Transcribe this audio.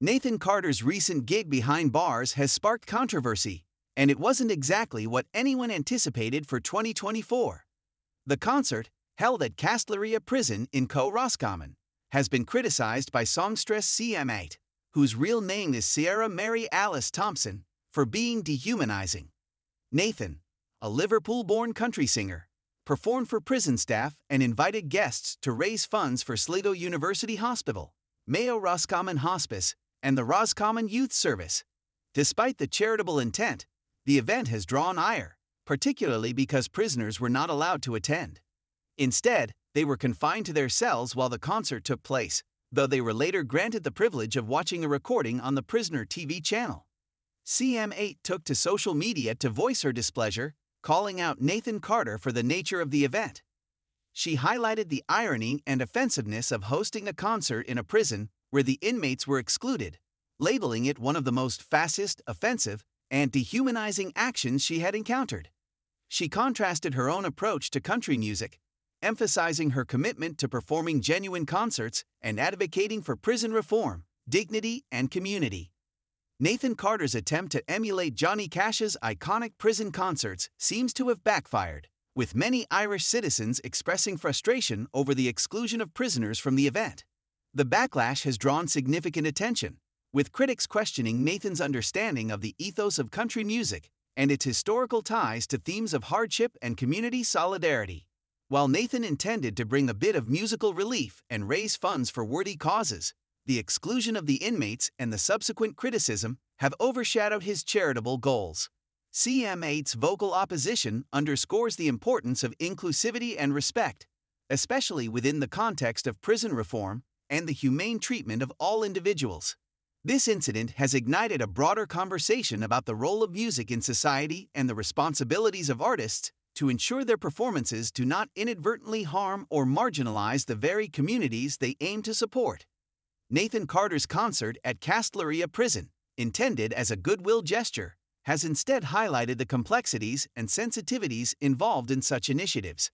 Nathan Carter's recent gig behind bars has sparked controversy, and it wasn't exactly what anyone anticipated for 2024. The concert, held at Castlerea Prison in Co. Roscommon, has been criticized by songstress CMAT, whose real name is Ciara Mary Alice Thompson, for being dehumanizing. Nathan, a Liverpool-born country singer, performed for prison staff and invited guests to raise funds for Sligo University Hospital, Mayo-Roscommon Hospice, and the Roscommon Youth Service. Despite the charitable intent, the event has drawn ire, particularly because prisoners were not allowed to attend. Instead, they were confined to their cells while the concert took place, though they were later granted the privilege of watching a recording on the prisoner TV channel. CM8 took to social media to voice her displeasure, calling out Nathan Carter for the nature of the event. She highlighted the irony and offensiveness of hosting a concert in a prison where the inmates were excluded, labeling it one of the most fascist, offensive, and dehumanizing actions she had encountered. She contrasted her own approach to country music, emphasizing her commitment to performing genuine concerts and advocating for prison reform, dignity, and community. Nathan Carter's attempt to emulate Johnny Cash's iconic prison concerts seems to have backfired, with many Irish citizens expressing frustration over the exclusion of prisoners from the event. The backlash has drawn significant attention, with critics questioning Nathan's understanding of the ethos of country music and its historical ties to themes of hardship and community solidarity. While Nathan intended to bring a bit of musical relief and raise funds for worthy causes, the exclusion of the inmates and the subsequent criticism have overshadowed his charitable goals. CM8's vocal opposition underscores the importance of inclusivity and respect, especially within the context of prison reform and the humane treatment of all individuals. This incident has ignited a broader conversation about the role of music in society and the responsibilities of artists to ensure their performances do not inadvertently harm or marginalize the very communities they aim to support. Nathan Carter's concert at Castlerea Prison, intended as a goodwill gesture, has instead highlighted the complexities and sensitivities involved in such initiatives.